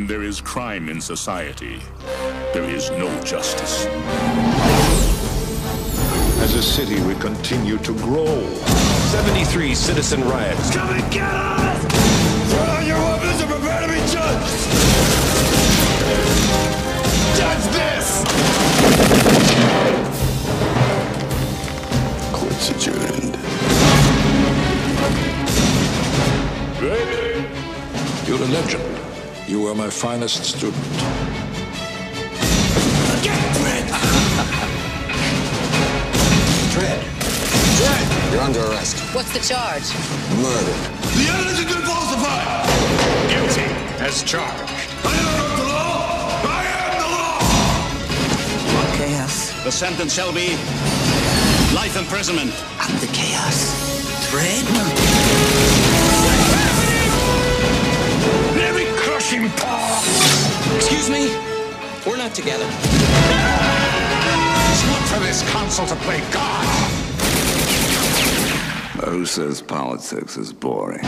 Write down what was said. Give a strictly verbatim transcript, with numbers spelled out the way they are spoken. When there is crime in society, there is no justice. As a city, we continue to grow. seventy-three citizen riots. Come and get us! Put on your weapons and prepare to be judged! Judge this! Court's adjourned. Dredd, you're a legend. You were my finest student. Get Dredd! Dredd! Dredd! You're under arrest. What's the charge? Murder. The evidence has been falsified! Guilty as charged. I am not the law! I am the law! What chaos? The sentence shall be life imprisonment. I'm the chaos. Dredd? Let me crush him, Paul! Excuse me? We're not together. It's not for this council to play God! Who says politics is boring?